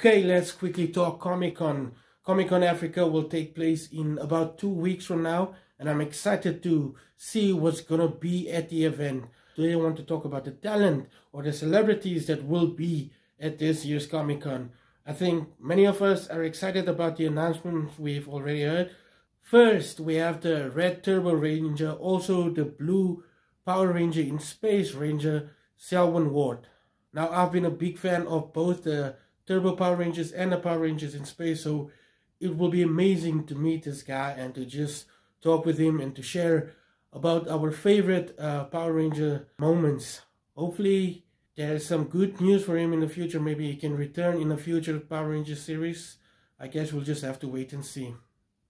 Okay, let's quickly talk Comic-Con. Comic-Con Africa will take place in about 2 weeks from now, and I'm excited to see what's going to be at the event. Today I want to talk about the talent or the celebrities that will be at this year's Comic-Con. I think many of us are excited about the announcements we've already heard. First, we have the Red Turbo Ranger, also the Blue Power Ranger in Space Ranger, Selwyn Ward. Now, I've been a big fan of both the Turbo Power Rangers and the Power Rangers in Space, so it will be amazing to meet this guy and to just talk with him and to share about our favorite Power Ranger moments. Hopefully, there's some good news for him in the future. Maybe he can return in a future Power Rangers series. I guess we'll just have to wait and see.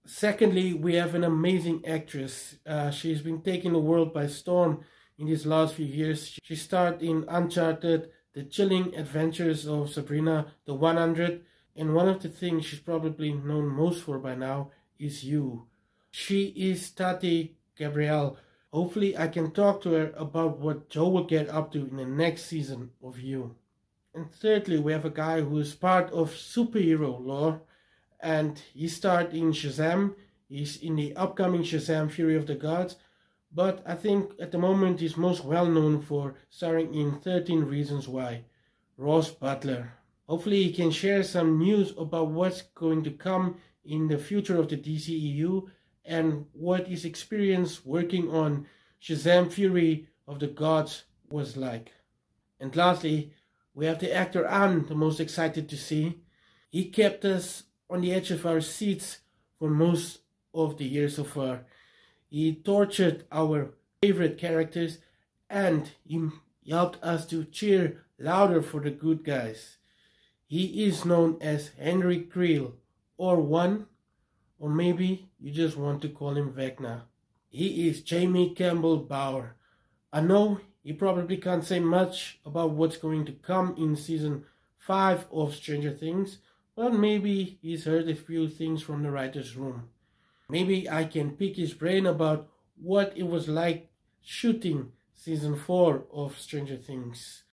Secondly, we have an amazing actress. She's been taking the world by storm in these last few years. She starred in Uncharted, The Chilling Adventures of Sabrina the 100, and one of the things she's probably known most for by now is You. She is Tati Gabrielle. Hopefully I can talk to her about what Joe will get up to in the next season of You. And thirdly, we have a guy who is part of superhero lore, and he starred in Shazam. He's in the upcoming Shazam Fury of the Gods. But I think at the moment he's most well known for starring in 13 Reasons Why, Ross Butler. Hopefully he can share some news about what's going to come in the future of the DCEU and what his experience working on Shazam Fury of the Gods was like. And lastly, we have the actor I'm the most excited to see. He kept us on the edge of our seats for most of the year so far. He tortured our favorite characters and he helped us to cheer louder for the good guys. He is known as Henry Creel, or One, or maybe you just want to call him Vecna. He is Jamie Campbell Bower. I know he probably can't say much about what's going to come in season 5 of Stranger Things, but maybe he's heard a few things from the writer's room. Maybe I can pick his brain about what it was like shooting season 4 of Stranger Things.